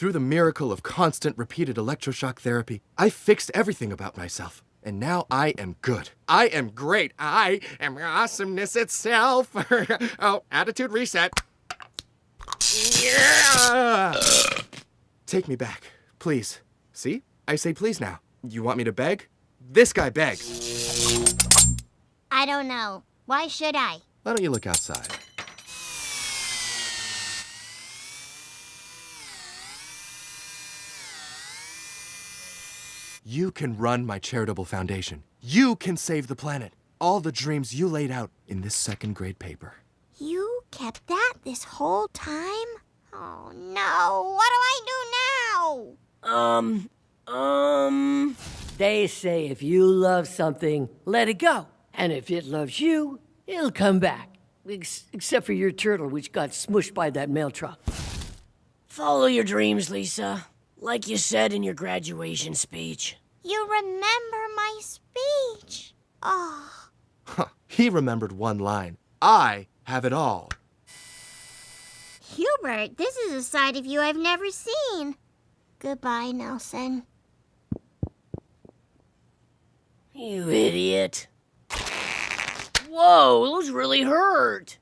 Through the miracle of constant, repeated electroshock therapy, I fixed everything about myself. And now I am good. I am great. I am awesomeness itself. Oh, attitude reset. Yeah! Take me back, please. See? I say please now. You want me to beg? This guy begs. I don't know. Why should I? Why don't you look outside? You can run my charitable foundation. You can save the planet. All the dreams you laid out in this second grade paper. You kept that this whole time? Oh no, what do I do now? They say if you love something, let it go. And if it loves you, it'll come back. Except for your turtle, which got smushed by that mail truck. Follow your dreams, Lisa. Like you said in your graduation speech. You remember my speech. Oh. Huh. He remembered one line. I have it all. Hubert, this is a side of you I've never seen. Goodbye, Nelson. You idiot. Whoa, those really hurt.